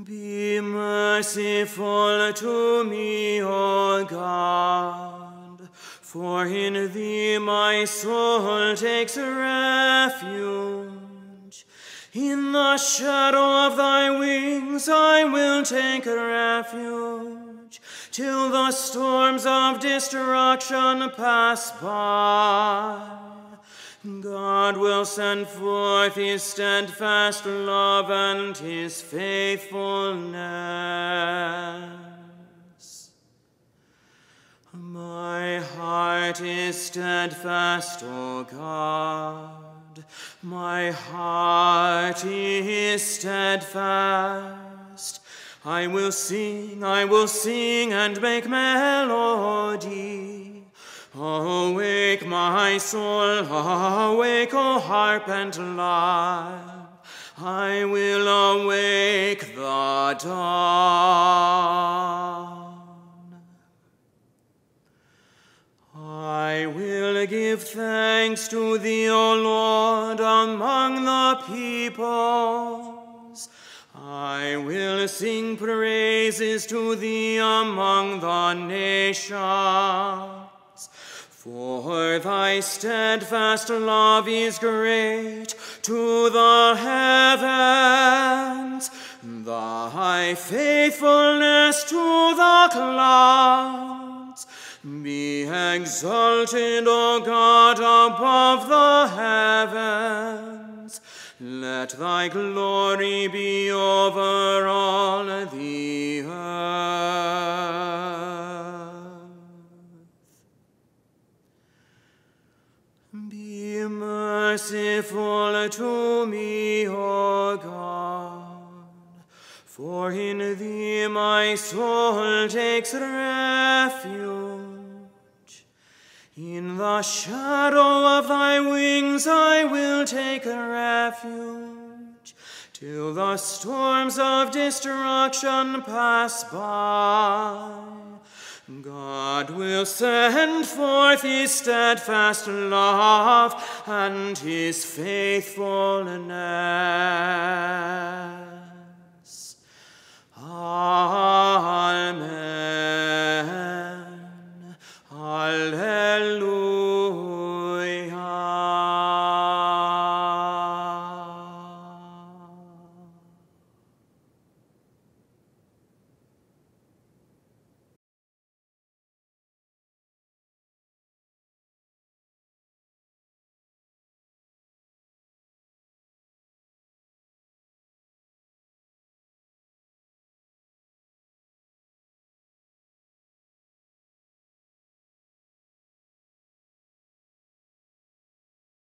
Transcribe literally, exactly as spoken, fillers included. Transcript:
Be merciful to me, O God, for in thee my soul takes refuge. In the shadow of thy wings I will take refuge, till the storms of destruction pass by. God will send forth his steadfast love and his faithfulness. My heart is steadfast, O God. My heart is steadfast. I will sing, I will sing and make melody. Awake, my soul, awake, O harp and lyre. I will awake the dawn. I will give thanks to thee, O Lord, among the peoples. I will sing praises to thee among the nations. For thy steadfast love is great to the heavens, thy faithfulness to the clouds. Be exalted, O God, above the heavens. Let thy glory be over all the earth. Be merciful to me, O God, for in thee my soul takes refuge. In the shadow of thy wings I will take refuge, till the storms of destruction pass by. God will send forth his steadfast love and his faithfulness. Amen. Alleluia.